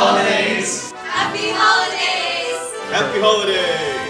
Happy holidays! Happy holidays! Happy holidays!